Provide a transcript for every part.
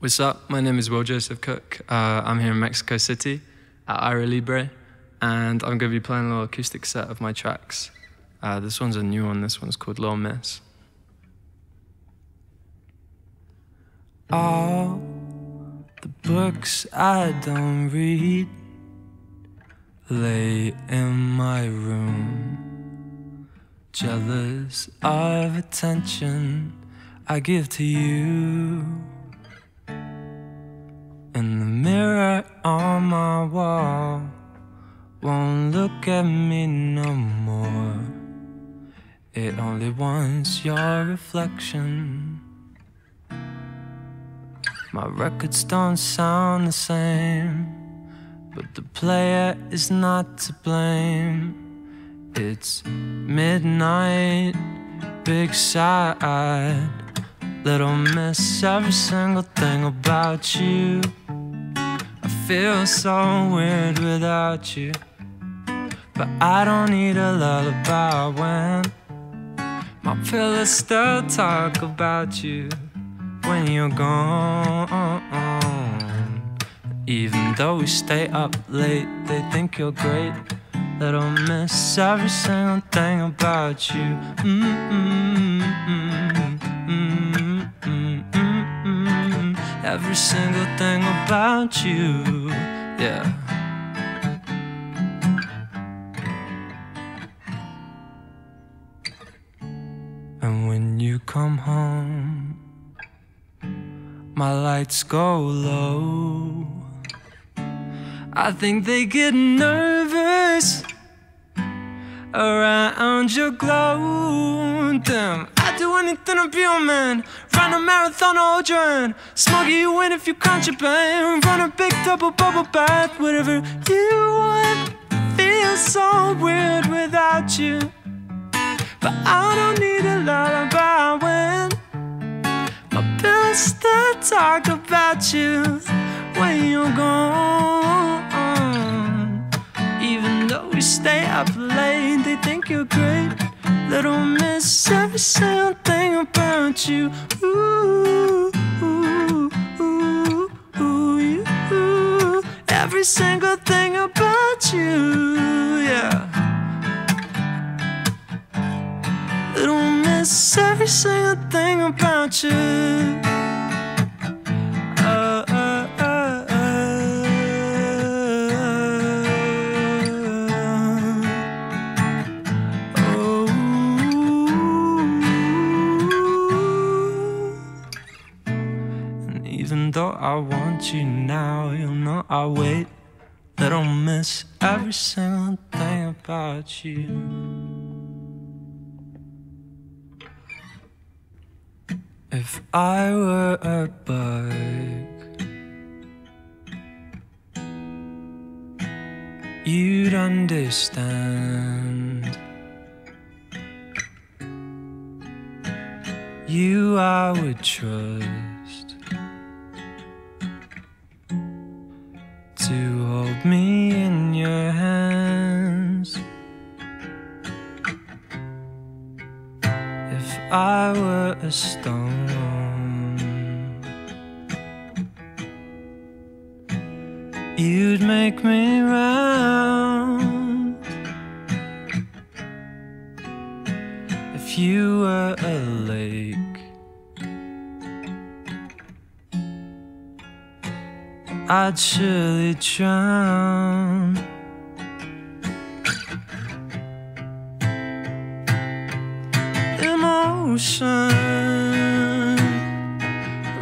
What's up? My name is Will Joseph Cook. I'm here in Mexico City at Aire Libre, and I'm going to be playing a little acoustic set of my tracks. This one's a new one. This one's called Little Miss. All the books I don't read lay in my room, jealous of attention I give to you. And the mirror on my wall won't look at me no more. It only wants your reflection. My records don't sound the same, but the player is not to blame. It's midnight, big side. Little miss, every single thing about you. I feel so weird without you, but I don't need a lullaby when my pillows still talk about you when you're gone. Even though we stay up late, they think you're great. Little miss, every single thing about you. Every single thing about you, yeah. And when you come home, my lights go low. I think they get nervous around your glow. Damn, I'd do anything to be your man. Run a marathon all drawn, smuggle you in if you contraband. Run a big double bubble bath, whatever you want. Feels so weird without you, but I don't need a lullaby when my pills still talk about you when you're gone. Even though we stay up late, they think you're great. Little miss, every single thing about you. Ooh, ooh, ooh, ooh, ooh. Every single thing about you, yeah. Little miss, every single thing about you. Even though I want you now, you'll know I wait. Little miss, every single thing about you. If I were a bug, you'd understand. You I would trust to hold me in your hands. If I were a stone, you'd make me round. If you were a lake, I'd surely drown. Emotion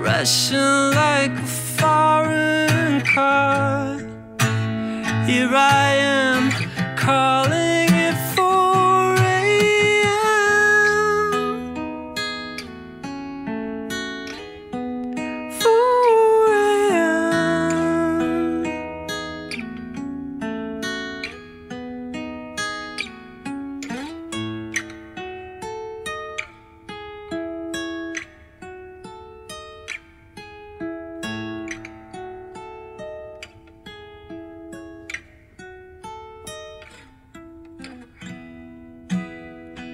rushing like a foreign car. Here I am calling it 4 a.m. 4 a.m.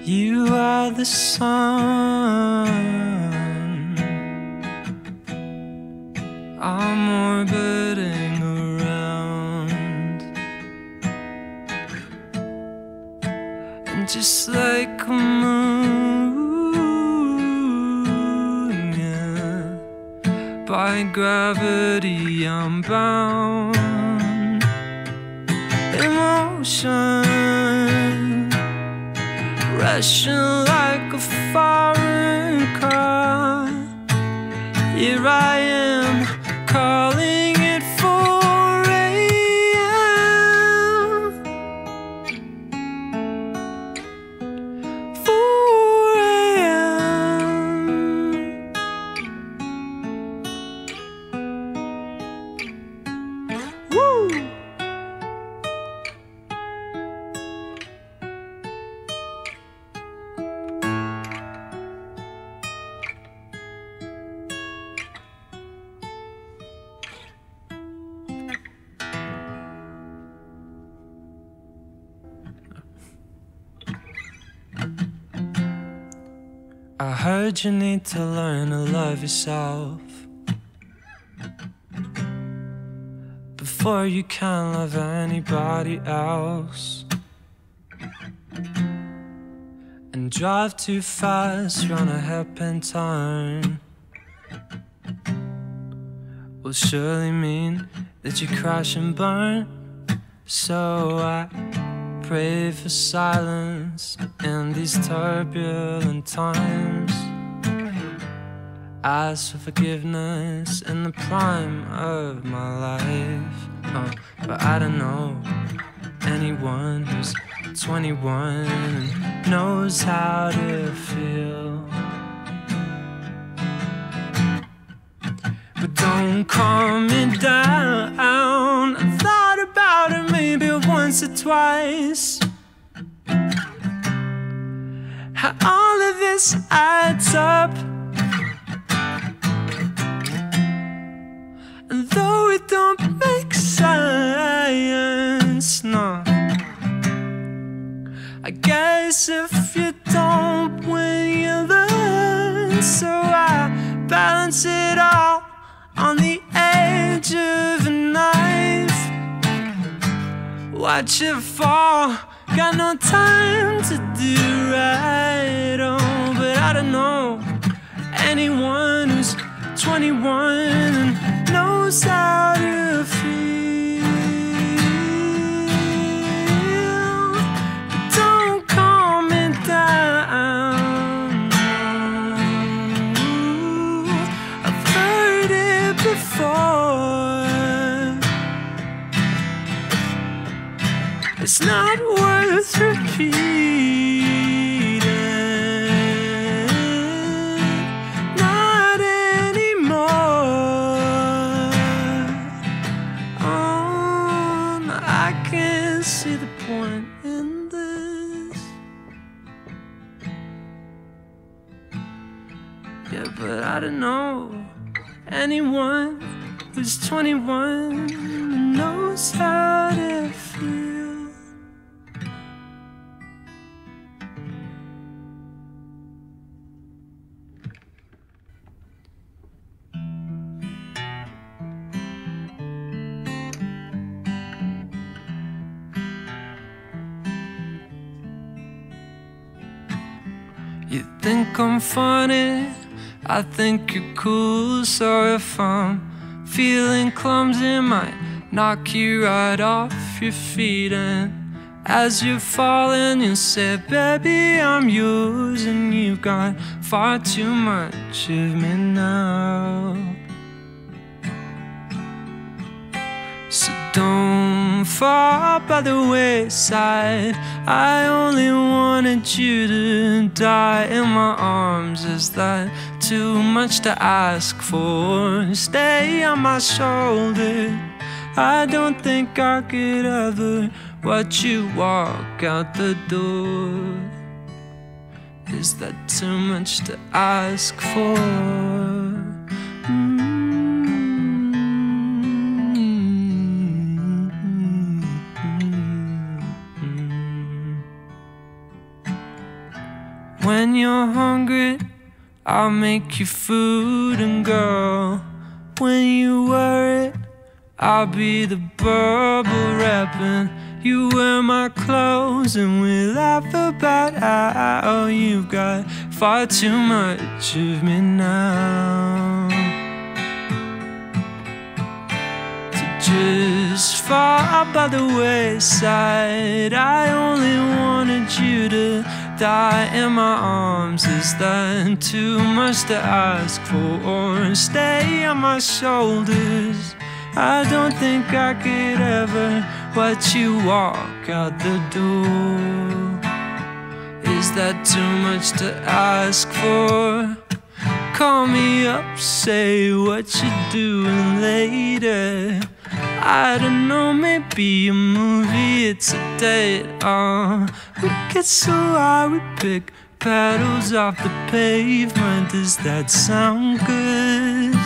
You are the sun just like a moon, yeah. By gravity I'm bound. Emotion rushing like a foreign car. Here I am calling. I heard you need to learn to love yourself before you can love anybody else. And drive too fast, run a hairpin turn, will surely mean that you crash and burn. So I pray for silence in these turbulent times. Ask for forgiveness in the prime of my life. Oh, but I don't know anyone who's 21 and knows how to feel. But don't calm me down. I thought about it maybe once or twice, how all of this adds up. And though it don't make sense, no, I guess if you don't win, you learn. So I balance it all on the edge of a knife. Watch it fall. Got no time to do right, oh, but I don't know anyone who's 21 and knows how to feel. But don't calm me down. Ooh, I've heard it before. It's not worth repeating, not anymore. Oh, I can't see the point in this. Yeah, but I don't know anyone who's 21 and knows how to feel. You think I'm funny, I think you're cool. So if I'm feeling clumsy, might knock you right off your feet. And as you're falling, you say, baby, I'm yours. And you've got far too much of me now. So don't fall by the wayside. I only wanted you to die in my arms. Is that too much to ask for? Stay on my shoulder. I don't think I could ever watch you walk out the door. Is that too much to ask for? When you're hungry, I'll make you food. And girl, when you worry, I'll be the bubble wrapping You wear my clothes and we laugh about how you've got far too much of me now to just fall by the wayside. I only wanted you to die in my arms. Is that too much to ask for? Or stay on my shoulders? I don't think I could ever watch you walk out the door. Is that too much to ask for? Call me up, say what you're doing later. I don't know, maybe a movie, it's a date. We get so high, we pick petals off the pavement. Does that sound good?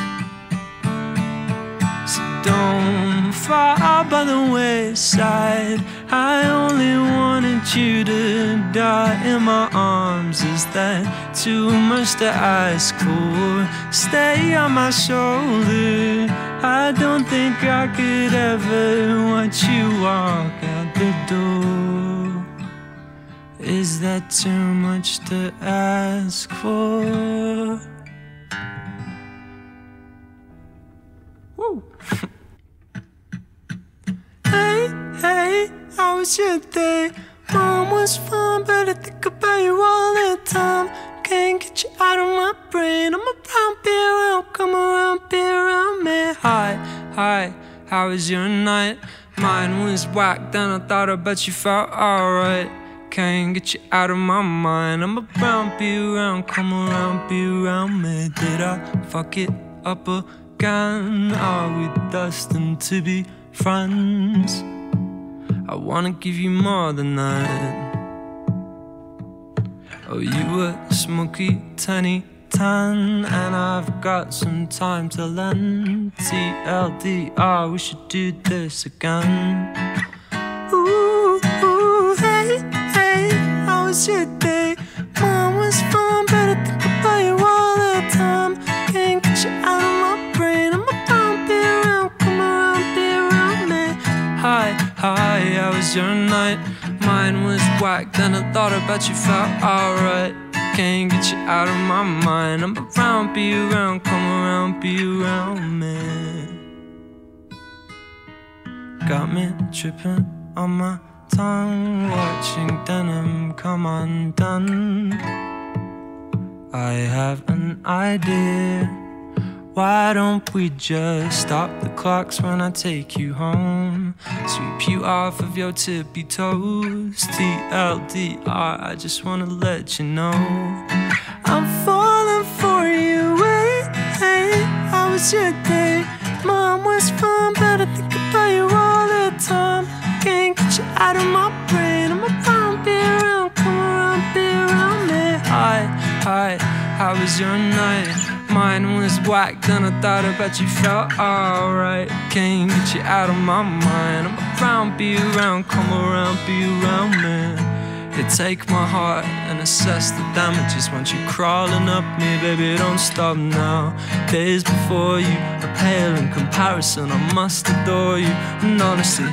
So don't fall by the wayside. I only wanted you to die in my arms. Is that too much to ask for? Stay on my shoulder. I don't think I could ever watch you walk out the door. Is that too much to ask for? Woo. Hey, how was your day? Mom was fun, but I think about you all the time. Can't get you out of my brain. I'm around, be around, come around, be around me. Hi, how was your night? Mine was whack, then I thought about you felt alright. Can't get you out of my mind. I'm around, be around, come around, be around me. Did I fuck it up again? Are we destined to be friends? I wanna give you more than that. Oh, you were smoky, tanny, tan, and I've got some time to lend. TLDR, we should do this again. Ooh, hey, how was your day? Mom was fun, but I think about you all the time. Can't get you out of my brain. I'm around, be around, come around, be around me. Hi, how was your night? Mine was whack, then I thought about you felt alright. Can't get you out of my mind. I'm around, be around, come around, be around me. Got me tripping on my tongue, watching denim come undone. I have an idea. Why don't we just stop the clocks when I take you home? Sweep you off of your tippy toes. TLDR, I just wanna let you know I'm falling for you. Hey, how was your day? Mom was fun, but I think about you all the time. Can't get you out of my brain. I'm around, be around, come around, be around me. Hi, how was your night? Mine was whack, then I thought about you felt alright. Can't get you out of my mind. I'm around, be around, come around, be around me. You take my heart and assess the damages. Once you crawling up me, baby, don't stop now. Days before you, I pale in comparison, I must adore you. And honestly,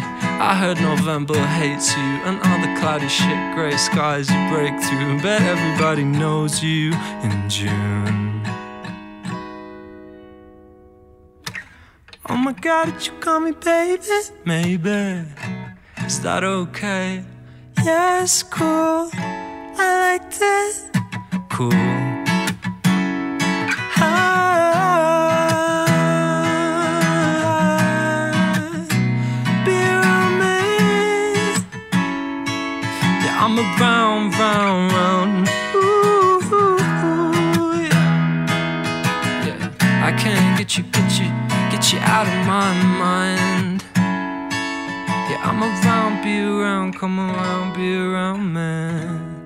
I heard November hates you, and all the cloudy shit, grey skies you break through. But everybody knows you in June. Oh my God, did you call me baby? Maybe. Is that okay? Yeah, it's cool. I liked it. Cool. Be around me. Yeah, I'm around, round, round. Ooh, yeah. I can't get you out of my mind. Yeah, I'm around, be around, come around, be around, man.